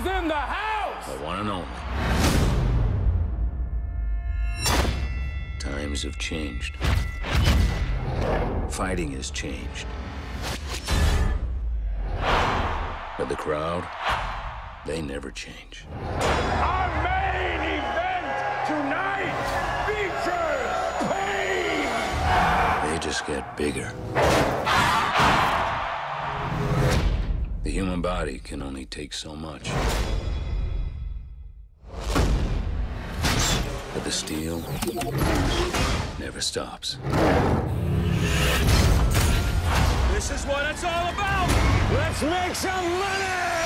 is in the house! The one and only. Times have changed. Fighting has changed. But the crowd, they never change. Our main event tonight features pain! They just get bigger. The human body can only take so much. But the steel never stops. This is what it's all about! Let's make some money!